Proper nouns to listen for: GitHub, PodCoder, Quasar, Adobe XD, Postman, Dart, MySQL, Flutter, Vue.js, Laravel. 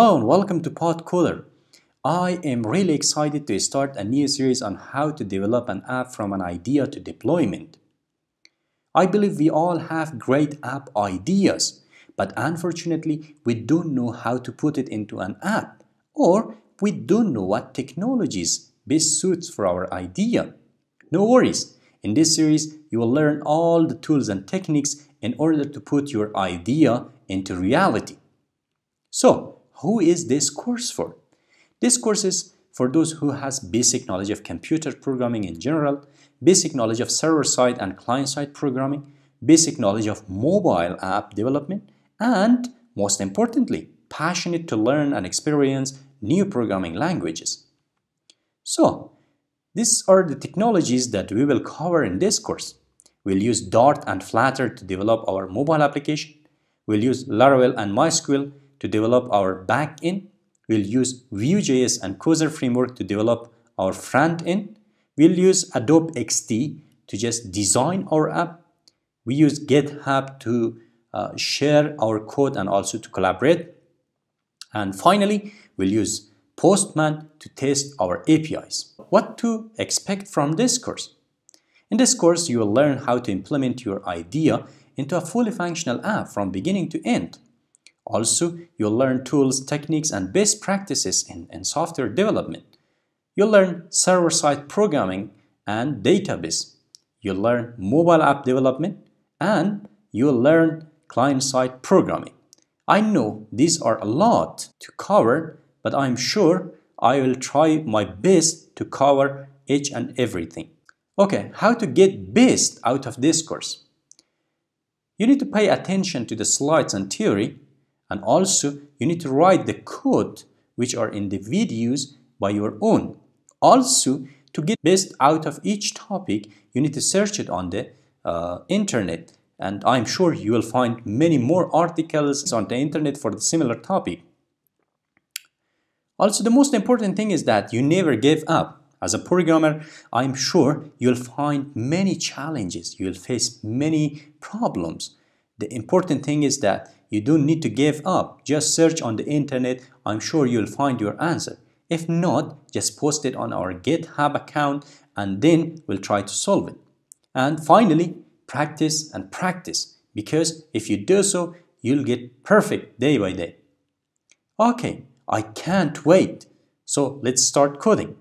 Hello and welcome to PodCoder. I am really excited to start a new series on how to develop an app from an idea to deployment. I believe we all have great app ideas, but unfortunately we don't know how to put it into an app, or we don't know what technologies best suits for our idea. No worries, in this series you will learn all the tools and techniques in order to put your idea into reality. So, who is this course for? This course is for those who has basic knowledge of computer programming in general, basic knowledge of server-side and client-side programming, basic knowledge of mobile app development, and most importantly, passionate to learn and experience new programming languages. So, these are the technologies that we will cover in this course. We'll use Dart and Flutter to develop our mobile application. We'll use Laravel and MySQL to develop our backend. We'll use Vue.js and Quasar framework to develop our front end. We'll use Adobe XD to just design our app. We use GitHub to share our code and also to collaborate. And finally, we'll use Postman to test our APIs. What to expect from this course? In this course, you will learn how to implement your idea into a fully functional app from beginning to end. Also, you'll learn tools, techniques, and best practices in software development. You'll learn server-side programming and database. You'll learn mobile app development, and you'll learn client-side programming. I know these are a lot to cover, but I'm sure I will try my best to cover each and everything. Okay, how to get best out of this course? You need to pay attention to the slides and theory. And also, you need to write the code which are in the videos by your own. Also, to get best out of each topic, you need to search it on the internet. And I'm sure you will find many more articles on the internet for the similar topic. Also, the most important thing is that you never give up. As a programmer, I'm sure you'll find many challenges. You'll face many problems. The important thing is that you don't need to give up. Just search on the internet. I'm sure you'll find your answer. If not, just post it on our GitHub account and then we'll try to solve it. And finally, practice and practice, because if you do so, you'll get perfect day by day. Okay, I can't wait. So let's start coding.